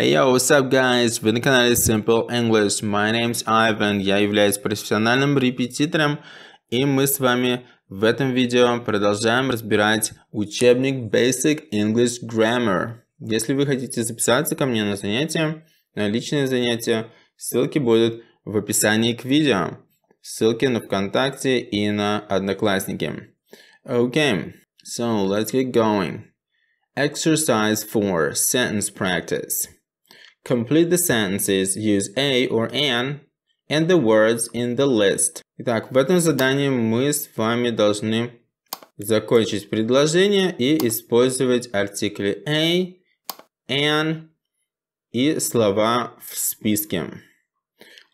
Hey yo, what's up guys? Вы на канале Simple English. My name's Ivan. Я являюсь профессиональным репетитором, и мы с вами в этом видео продолжаем разбирать учебник Basic English Grammar. Если вы хотите записаться ко мне на занятия, на личные занятия, ссылки будут в описании к видео. Ссылки на ВКонтакте и на Одноклассники. Okay, so let's get going. Exercise 4. Sentence practice. Complete the sentences, use a or an, and the words in the list. Итак, в этом задании мы с вами должны закончить предложение и использовать артикли a, an и слова в списке.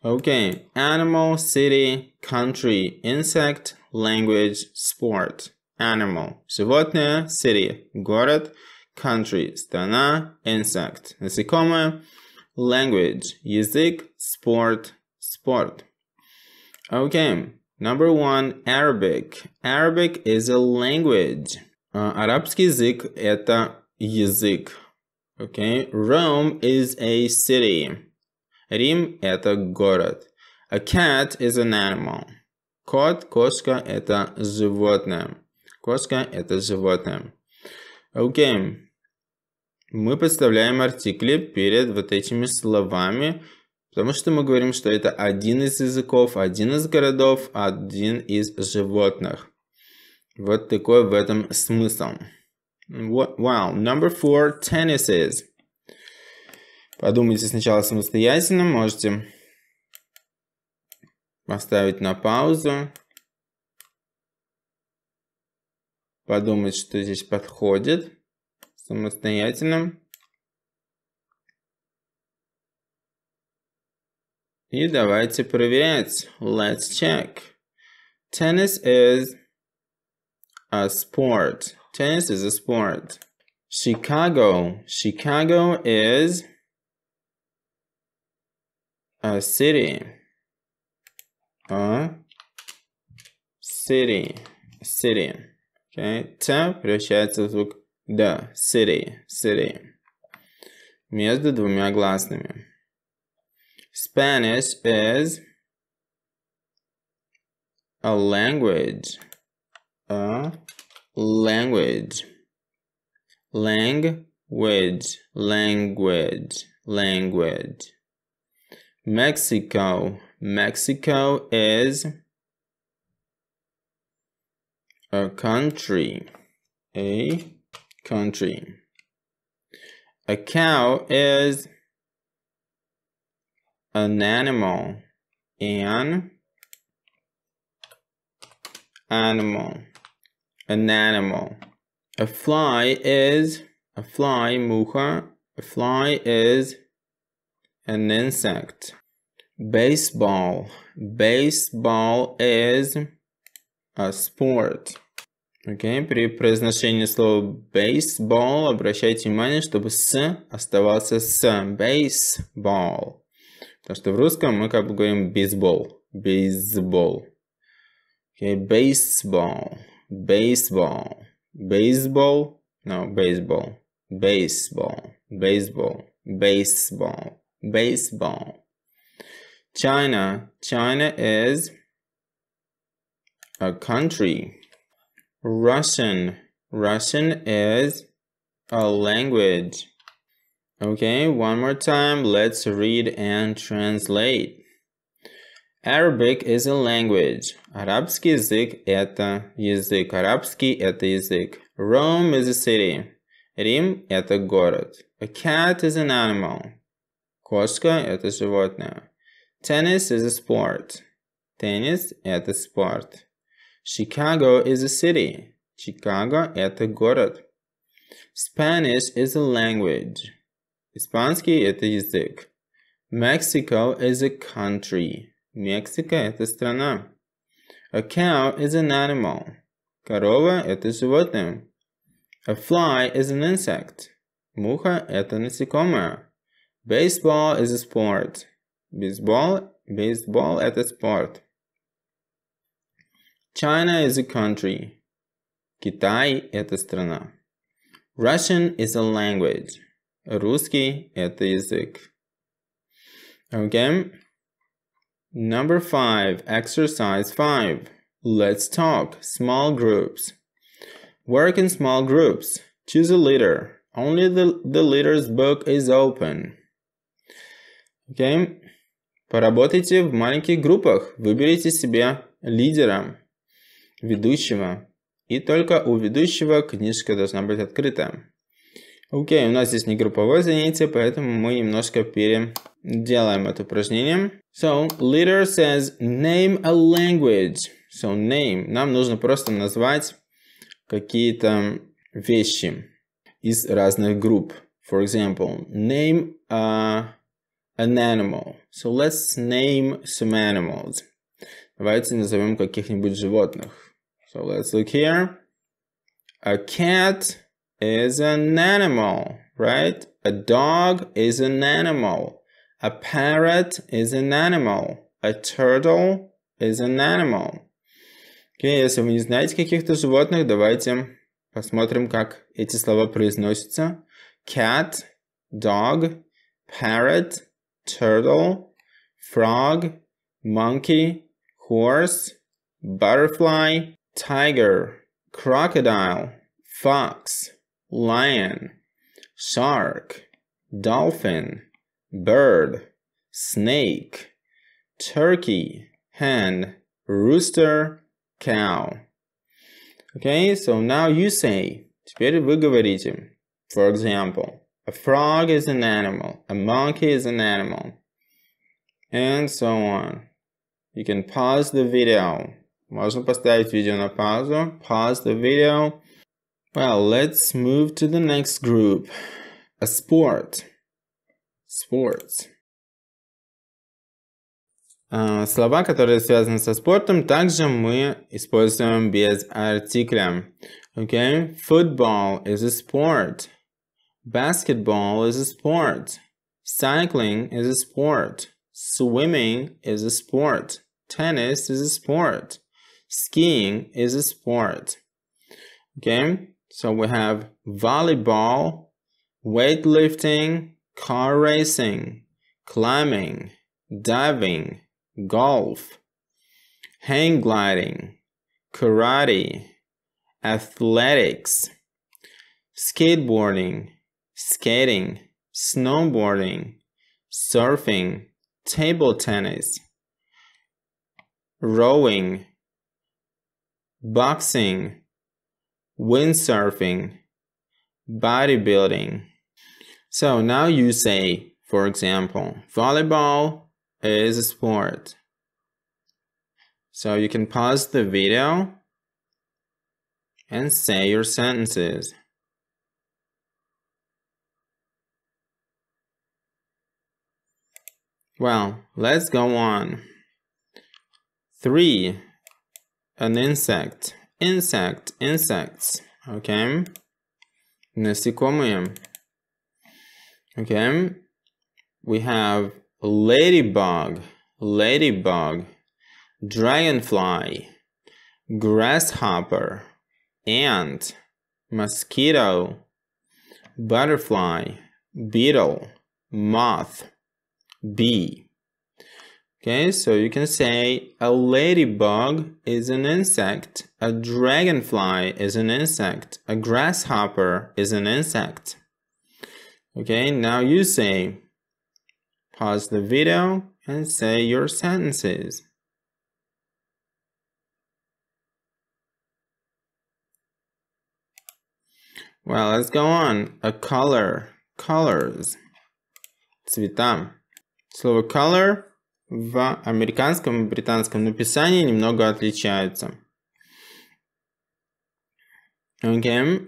Okay. Animal, city, country, insect, language, sport. Animal – животное, city – город, country – страна, insect – насекомое, language – язык, sport – sport. Okay, number one, Arabic. Arabic is a language. Арабский язык – это язык. Okay, Rome is a city. Рим – это город. A cat is an animal. Кот, кошка – это животное. Кошка – это животное. Окей. Мы подставляем артикли перед вот этими словами, потому что мы говорим, что это один из языков, один из городов, один из животных. Вот такой в этом смысл. Wow. Number four. Tennises. Подумайте сначала самостоятельно. Можете поставить на паузу. Подумать, что здесь подходит самостоятельно. И давайте проверять. Let's check. Tennis is a sport. Tennis is a sport. Chicago. Chicago is a city. A city. City. Okay. Т превращается в звук Д. City. City. Между двумя гласными. Spanish is a language. A language. Language. Language. Language. Mexico. Mexico is a country. A country. A cow is an animal. An animal. An animal. A fly is a fly. Муха. A fly is an insect. Baseball. Baseball is a sport. Okay. При произношении слова baseball обращайте внимание, чтобы с оставался с. Baseball. Потому что в русском мы как бы говорим бейсбол. Бейсбол. Okay. Baseball. Baseball. Baseball. No, baseball. Baseball. Baseball. Baseball. Baseball. China. China is a country. Russian. Russian is a language. Okay, one more time. Let's read and translate. Arabic is a language. Арабский язык – это язык. Арабский – это язык. Rome is a city. Рим – это город. A cat is an animal. Кошка – это животное. Tennis is a sport. Tennis – это спорт. Chicago is a city. Chicago – это город. Spanish is a language. Испанский – это язык. Mexico is a country. Мексика – это страна. A cow is an animal. Корова – это животное. A fly is an insect. Муха – это насекомое. Baseball is a sport. Baseball – это спорт. China is a country. Китай – это страна. Russian is a language. Русский – это язык. Okay. Number 5. Exercise 5. Let's talk. Small groups. Work in small groups. Choose a leader. Only the leader's book is open. Okay. Поработайте в маленьких группах. Выберите себе лидера, ведущего. И только у ведущего книжка должна быть открыта. Окей, у нас здесь не групповое занятие, поэтому мы немножко переделаем это упражнение. So, leader says, name a language. So, name. Нам нужно просто назвать какие-то вещи из разных групп. For example, name an animal. So, let's name some animals. Давайте назовем каких-нибудь животных. So let's look here. A cat is an animal, right? A dog is an animal. A parrot is an animal. A turtle is an animal. Okay, если вы не знаете каких-то животных, давайте посмотрим, как эти слова произносятся. Cat, dog, parrot, turtle, frog, monkey, horse, butterfly, tiger, crocodile, fox, lion, shark, dolphin, bird, snake, turkey, hen, rooster, cow. Okay, so now you say, теперь вы говорите. For example, a frog is an animal, a monkey is an animal, and so on. You can pause the video. Можно поставить видео на паузу. Pause the video. Well, let's move to the next group. A sport. Sports. Слова, которые связаны со спортом, также мы используем без артикля. Okay? Football is a sport. Basketball is a sport. Cycling is a sport. Swimming is a sport. Tennis is a sport. Skiing is a sport. Okay, so we have volleyball, weightlifting, car racing, climbing, diving, golf, hang gliding, karate, athletics, skateboarding, skating, snowboarding, surfing, table tennis, rowing, boxing, windsurfing, bodybuilding. So now you say, for example, volleyball is a sport. So you can pause the video and say your sentences. Well, let's go on. 3. An insect. Insect, insects. Okay. Насекомые. Okay. We have ladybug, ladybug, dragonfly, grasshopper, ant, mosquito, butterfly, beetle, moth, bee. Okay, so you can say a ladybug is an insect, a dragonfly is an insect, a grasshopper is an insect. Okay, now you say, pause the video and say your sentences. Well, let's go on. A color, colors, цвета. Слово color в американском и британском написании немного отличаются. Okay.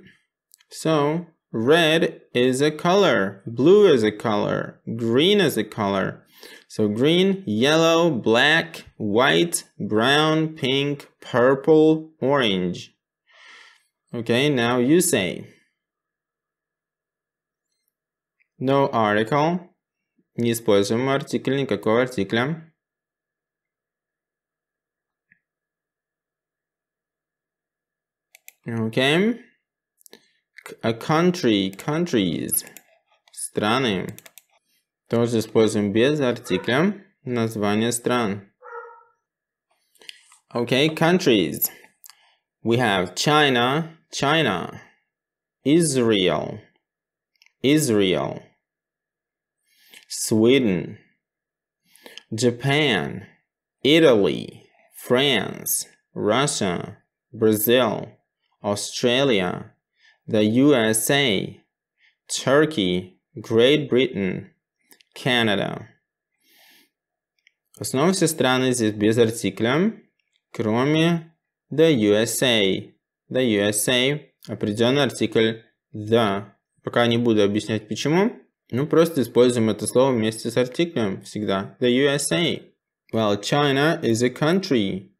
So, red is a color, blue is a color, green is a color. So, green, yellow, black, white, brown, pink, purple, orange. Okay, now you say. No article. Не используем артикль, никакого артикля. Okay. A country, countries. страны. Тоже используем без артикля название стран. Okay, countries. We have China, Israel, Sweden, Japan, Italy, France, Russia, Brazil, Australia, the USA, Turkey, Great Britain, Canada. Основные все страны здесь без артикля, кроме the USA. The USA определенный артикль the. Пока не буду объяснять почему. Ну просто используем это слово вместе с артиклем всегда. The USA. Well, China is a country.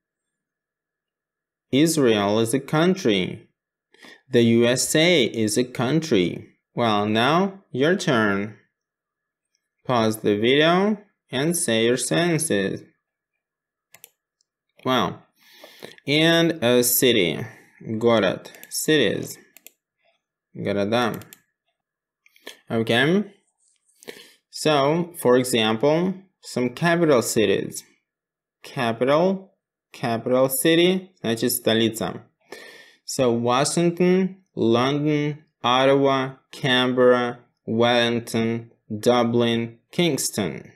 Israel is a country. The USA is a country. Well, now your turn. Pause the video and say your sentences. Wow. And a city. Город. Cities. Города. Okay. So, for example, some capital cities. Capital city, значит столица. So, Washington, London, Ottawa, Canberra, Wellington, Dublin, Kingston.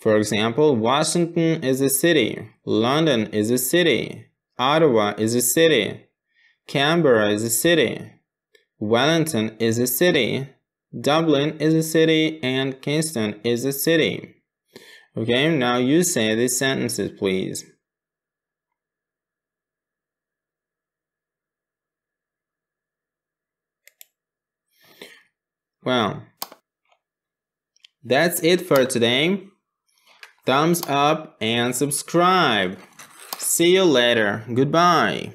For example, Washington is a city, London is a city, Ottawa is a city, Canberra is a city, Wellington is a city, Dublin is a city, and Kingston is a city. Okay, now you say these sentences, please. Well, that's it for today. Thumbs up and subscribe. See you later. Goodbye.